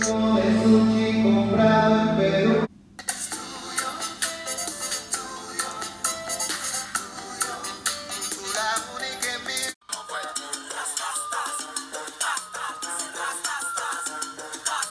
No me sushi comprar.